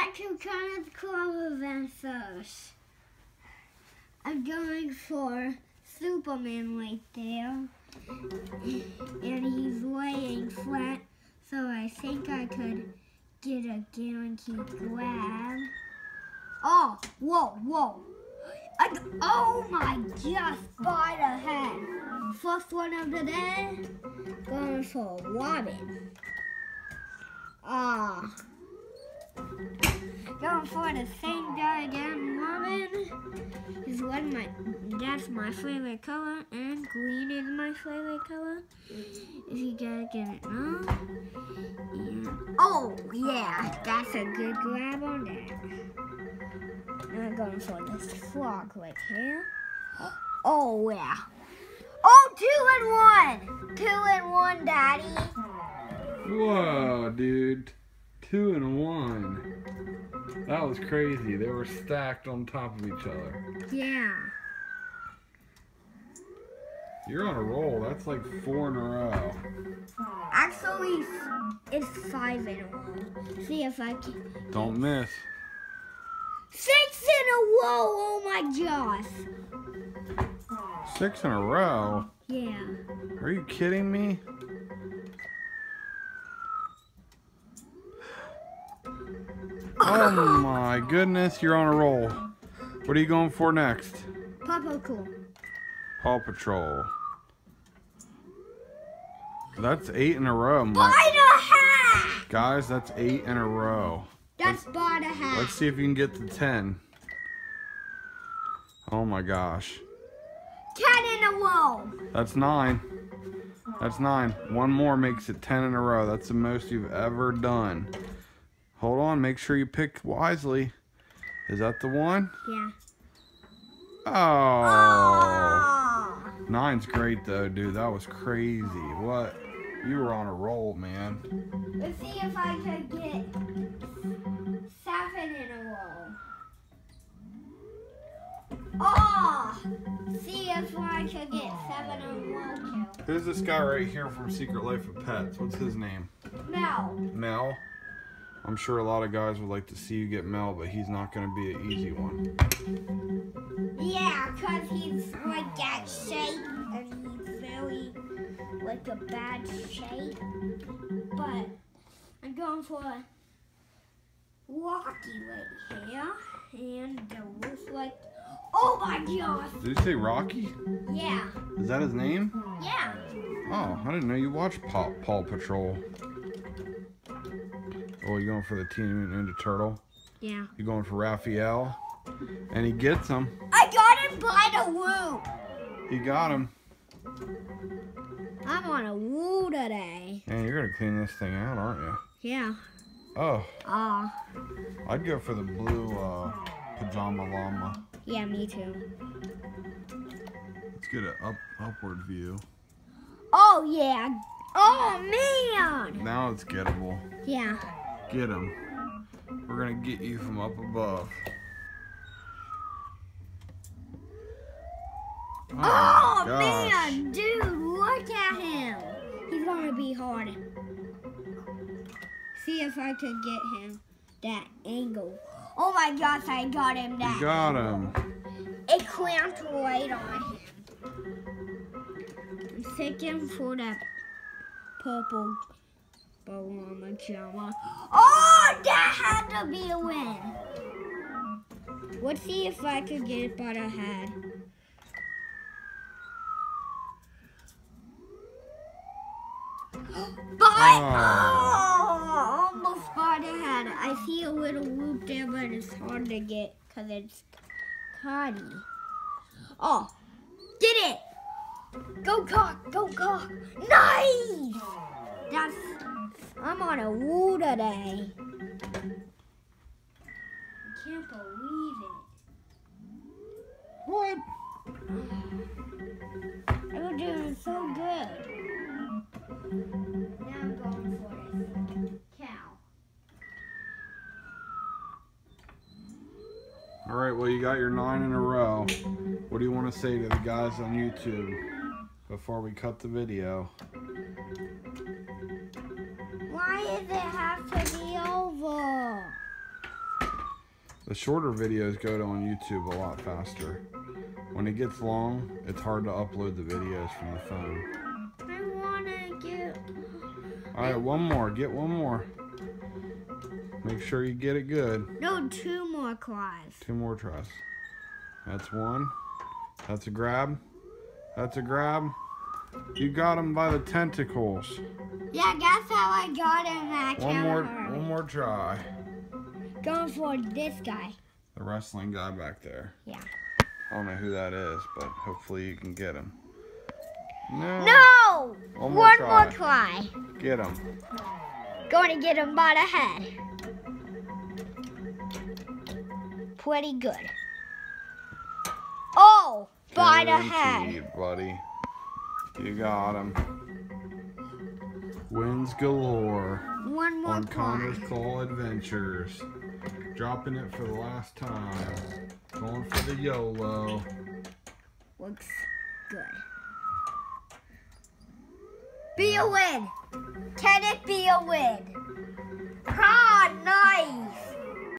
back to Connor's Claw Adventures. I'm going for Superman right there. And he's laying flat, so I think I could get a guaranteed grab. Oh, whoa, whoa. Oh my gosh, spider head. First one of the day, going for Robin. Going for the same guy again, Robin. That's my favorite color, and green is my favorite color. If you gotta get it wrong. Yeah. Oh yeah, that's a good grab on that. Now I'm going for this frog right here. Oh yeah. Oh, 2 and 1! 2 and 1, Daddy. Whoa, dude. 2 and 1. That was crazy. They were stacked on top of each other. Yeah. You're on a roll. That's like 4 in a row. Actually, it's 5 in a row. See if I can. Don't miss. 6 in a row. Oh my gosh. 6 in a row? Yeah. Are you kidding me? Oh my goodness, you're on a roll. What are you going for next? Paw Patrol. That's 8 in a row, Mike. Guys, that's 8 in a row. That's spider hat. Let's see if you can get to 10. Oh my gosh. 10 in a row. That's 9. That's 9. One more makes it 10 in a row. That's the most you've ever done. Hold on, make sure you pick wisely. Is that the one? Yeah. Oh. 9's great though, dude. That was crazy. What? You were on a roll, man. Let's see if I can get 7 in a row. Oh! See if I can get 7 in a row, too. Who's this guy right here from Secret Life of Pets? What's his name? Mel. Mel? I'm sure a lot of guys would like to see you get Mel, but he's not going to be an easy one. Yeah, because he's like that shape, and he's very, like, a bad shape. But I'm going for a Rocky right here, and the roof like, oh my gosh! Did you say Rocky? Yeah. Is that his name? Yeah. Oh, I didn't know you watched Paw Patrol. Oh, you going for the Teenage Mutant Ninja Turtle? Yeah. You going for Raphael? And he gets him. I got him by the woo. He got him. I'm on a woo today. Man, you're going to clean this thing out, aren't you? Yeah. Oh. Oh. I'd go for the blue pajama llama. Yeah, me too. Let's get an upward view. Oh, yeah. Oh, man. Now it's gettable. Yeah. Get him. We're going to get you from up above. Oh man, dude, look at him. He's going to be hard. See if I could get him that angle. Oh my gosh, I got him that. You got him. It clamped right on him. I'm thinking for that purple pajama llama. Oh, that had to be a win. Let's see if I could get it by the head. Oh, almost by the head. I see a little loop there, but it's hard to get because it's cotty. Oh, get it. Go cock, go cock. Nice! I'm on a woo today. I can't believe it. What? They were doing so good. Now I'm going for this cow. Alright, well you got your 9 in a row. What do you want to say to the guys on YouTube before we cut the video? Why does it have to be over? The shorter videos go to on YouTube a lot faster. When it gets long, it's hard to upload the videos from the phone. I wanna get... Alright, one more. Get one more. Make sure you get it good. No, two more tries. Two more tries. That's one. That's a grab. That's a grab. You got him by the tentacles. Yeah, that's how I got him. One more try. Going for this guy. The wrestling guy back there. Yeah. I don't know who that is, but hopefully you can get him. No. No! One more try. Get him. Going to get him by the head. Pretty good. Oh, by the head. You, buddy. You got him. Wins galore. One more on Connor's Claw Adventures. Dropping it for the last time. Going for the YOLO. Looks good. Be a win. Can it be a win? Ah, nice.